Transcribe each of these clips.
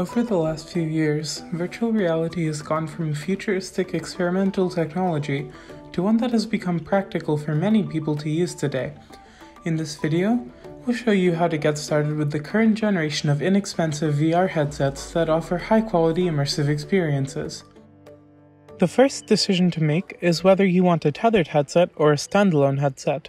Over the last few years, virtual reality has gone from futuristic experimental technology to one that has become practical for many people to use today. In this video, we'll show you how to get started with the current generation of inexpensive VR headsets that offer high-quality immersive experiences. The first decision to make is whether you want a tethered headset or a standalone headset.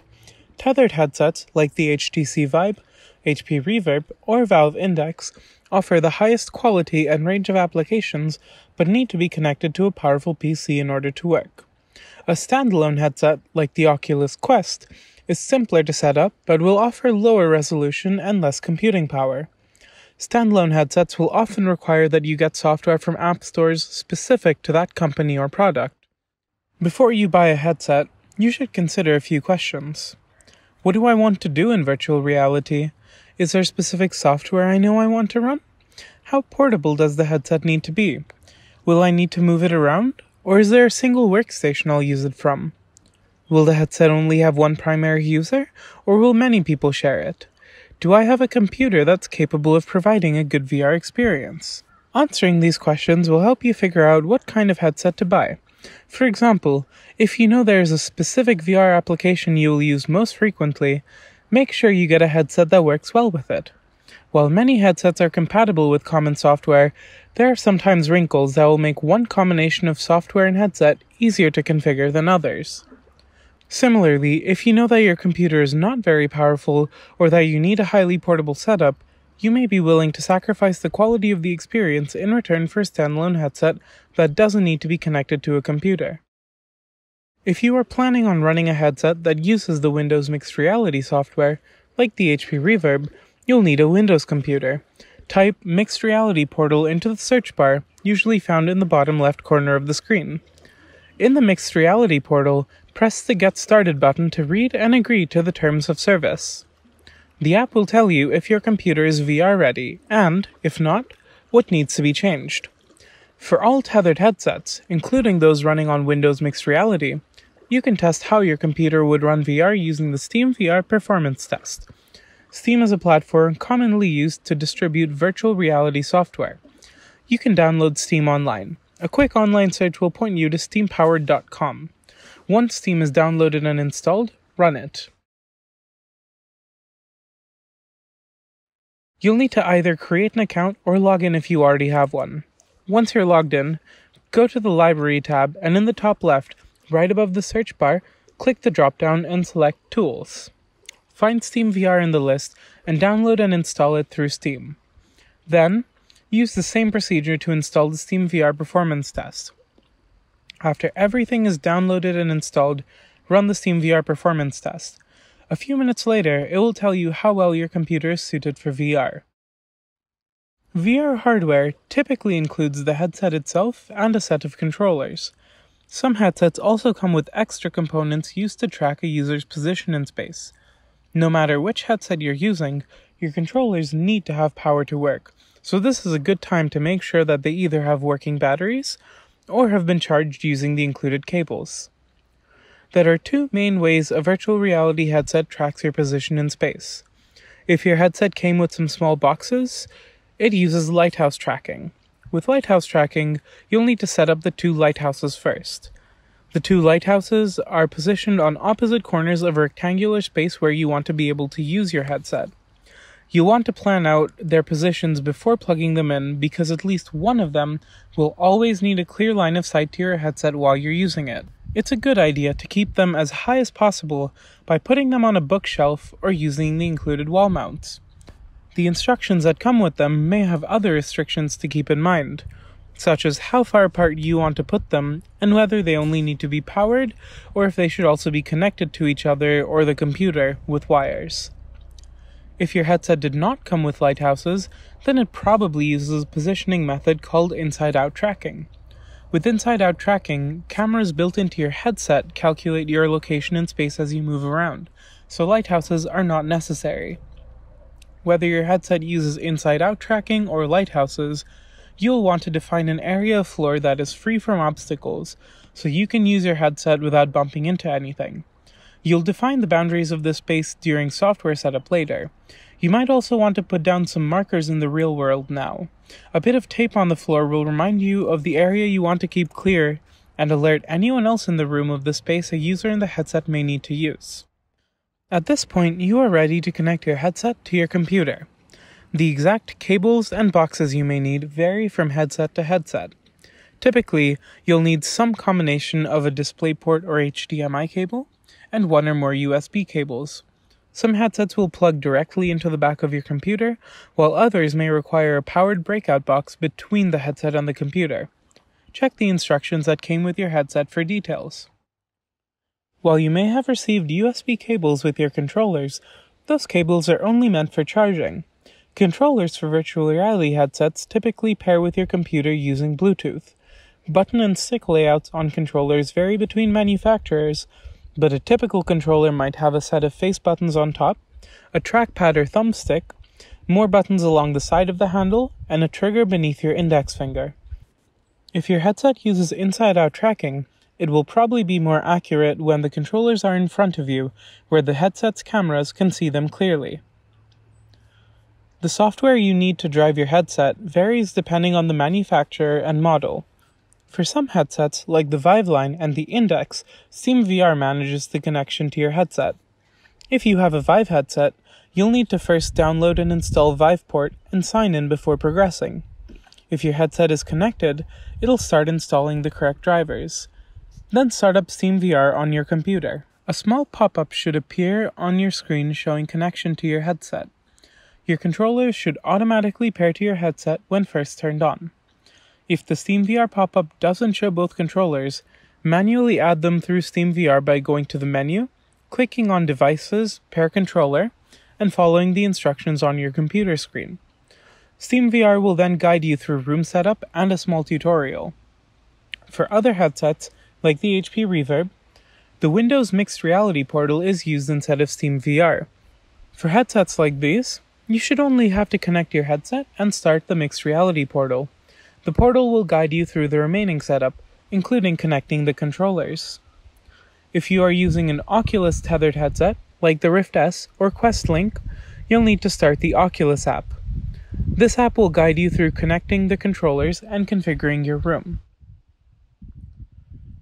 Tethered headsets, like the HTC Vive, HP Reverb, or Valve Index, offer the highest quality and range of applications, but need to be connected to a powerful PC in order to work. A standalone headset, like the Oculus Quest, is simpler to set up, but will offer lower resolution and less computing power. Standalone headsets will often require that you get software from app stores specific to that company or product. Before you buy a headset, you should consider a few questions. What do I want to do in virtual reality? Is there specific software I know I want to run? How portable does the headset need to be? Will I need to move it around? Or is there a single workstation I'll use it from? Will the headset only have one primary user, or will many people share it? Do I have a computer that's capable of providing a good VR experience? Answering these questions will help you figure out what kind of headset to buy. For example, if you know there is a specific VR application you will use most frequently, make sure you get a headset that works well with it. While many headsets are compatible with common software, there are sometimes wrinkles that will make one combination of software and headset easier to configure than others. Similarly, if you know that your computer is not very powerful or that you need a highly portable setup, you may be willing to sacrifice the quality of the experience in return for a standalone headset that doesn't need to be connected to a computer. If you are planning on running a headset that uses the Windows Mixed Reality software, like the HP Reverb, you'll need a Windows computer. Type Mixed Reality Portal into the search bar, usually found in the bottom left corner of the screen. In the Mixed Reality Portal, press the Get Started button to read and agree to the terms of service. The app will tell you if your computer is VR ready and, if not, what needs to be changed. For all tethered headsets, including those running on Windows Mixed Reality, you can test how your computer would run VR using the SteamVR performance test. Steam is a platform commonly used to distribute virtual reality software. You can download Steam online. A quick online search will point you to steampowered.com. Once Steam is downloaded and installed, run it. You'll need to either create an account or log in if you already have one. Once you're logged in, go to the Library tab and in the top left, right above the search bar, click the drop-down and select Tools. Find SteamVR in the list and download and install it through Steam. Then, use the same procedure to install the SteamVR performance test. After everything is downloaded and installed, run the SteamVR performance test. A few minutes later, it will tell you how well your computer is suited for VR. VR hardware typically includes the headset itself and a set of controllers. Some headsets also come with extra components used to track a user's position in space. No matter which headset you're using, your controllers need to have power to work, so this is a good time to make sure that they either have working batteries or have been charged using the included cables. There are two main ways a virtual reality headset tracks your position in space. If your headset came with some small boxes, it uses lighthouse tracking. With lighthouse tracking, you'll need to set up the two lighthouses first. The two lighthouses are positioned on opposite corners of a rectangular space where you want to be able to use your headset. You'll want to plan out their positions before plugging them in because at least one of them will always need a clear line of sight to your headset while you're using it. It's a good idea to keep them as high as possible by putting them on a bookshelf or using the included wall mounts. The instructions that come with them may have other restrictions to keep in mind, such as how far apart you want to put them and whether they only need to be powered or if they should also be connected to each other or the computer with wires. If your headset did not come with lighthouses, then it probably uses a positioning method called inside-out tracking. With inside-out tracking, cameras built into your headset calculate your location in space as you move around, so lighthouses are not necessary. Whether your headset uses inside-out tracking or lighthouses, you'll want to define an area of floor that is free from obstacles, so you can use your headset without bumping into anything. You'll define the boundaries of this space during software setup later. You might also want to put down some markers in the real world now. A bit of tape on the floor will remind you of the area you want to keep clear and alert anyone else in the room of the space a user in the headset may need to use. At this point, you are ready to connect your headset to your computer. The exact cables and boxes you may need vary from headset to headset. Typically, you'll need some combination of a DisplayPort or HDMI cable and one or more USB cables. Some headsets will plug directly into the back of your computer, while others may require a powered breakout box between the headset and the computer. Check the instructions that came with your headset for details. While you may have received USB cables with your controllers, those cables are only meant for charging. Controllers for virtual reality headsets typically pair with your computer using Bluetooth. Button and stick layouts on controllers vary between manufacturers, but a typical controller might have a set of face buttons on top, a trackpad or thumbstick, more buttons along the side of the handle, and a trigger beneath your index finger. If your headset uses inside-out tracking, it will probably be more accurate when the controllers are in front of you, where the headset's cameras can see them clearly. The software you need to drive your headset varies depending on the manufacturer and model. For some headsets, like the Vive line and the Index, SteamVR manages the connection to your headset. If you have a Vive headset, you'll need to first download and install Viveport and sign in before progressing. If your headset is connected, it'll start installing the correct drivers. Then start up SteamVR on your computer. A small pop-up should appear on your screen showing connection to your headset. Your controllers should automatically pair to your headset when first turned on. If the SteamVR pop-up doesn't show both controllers, manually add them through SteamVR by going to the menu, clicking on Devices, Pair Controller, and following the instructions on your computer screen. SteamVR will then guide you through room setup and a small tutorial. For other headsets, like the HP Reverb, the Windows Mixed Reality Portal is used instead of SteamVR. For headsets like these, you should only have to connect your headset and start the Mixed Reality Portal. The portal will guide you through the remaining setup, including connecting the controllers. If you are using an Oculus tethered headset, like the Rift S or Quest Link, you'll need to start the Oculus app. This app will guide you through connecting the controllers and configuring your room.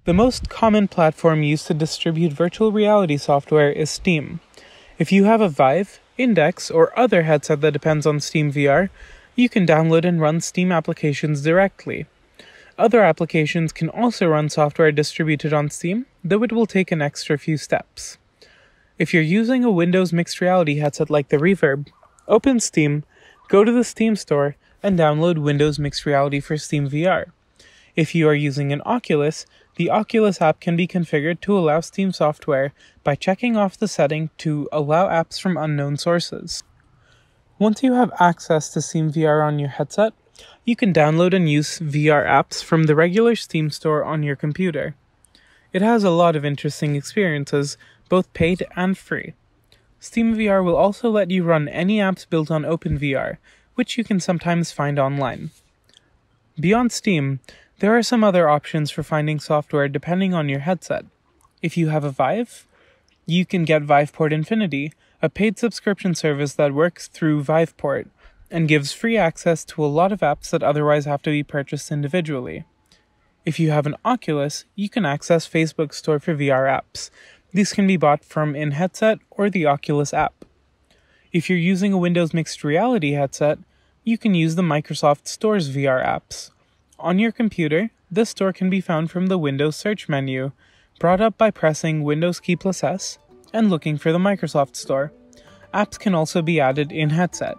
The most common platform used to distribute virtual reality software is Steam. If you have a Vive, Index, or other headset that depends on SteamVR, you can download and run Steam applications directly. Other applications can also run software distributed on Steam, though it will take an extra few steps. If you're using a Windows Mixed Reality headset like the Reverb, open Steam, go to the Steam Store, and download Windows Mixed Reality for SteamVR. If you are using an Oculus, the Oculus app can be configured to allow Steam software by checking off the setting to allow apps from unknown sources. Once you have access to SteamVR on your headset, you can download and use VR apps from the regular Steam store on your computer. It has a lot of interesting experiences, both paid and free. SteamVR will also let you run any apps built on OpenVR, which you can sometimes find online. Beyond Steam, there are some other options for finding software depending on your headset. If you have a Vive, you can get Viveport Infinity, a paid subscription service that works through Viveport and gives free access to a lot of apps that otherwise have to be purchased individually. If you have an Oculus, you can access Facebook Store for VR apps. These can be bought from in-headset or the Oculus app. If you're using a Windows Mixed Reality headset, you can use the Microsoft Store's VR apps. On your computer, this store can be found from the Windows search menu, brought up by pressing Windows key plus S and looking for the Microsoft Store. Apps can also be added in headset.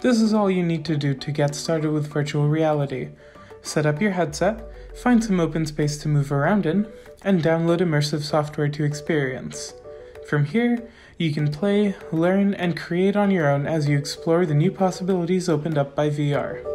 This is all you need to do to get started with virtual reality. Set up your headset, find some open space to move around in, and download immersive software to experience. From here, you can play, learn, and create on your own as you explore the new possibilities opened up by VR.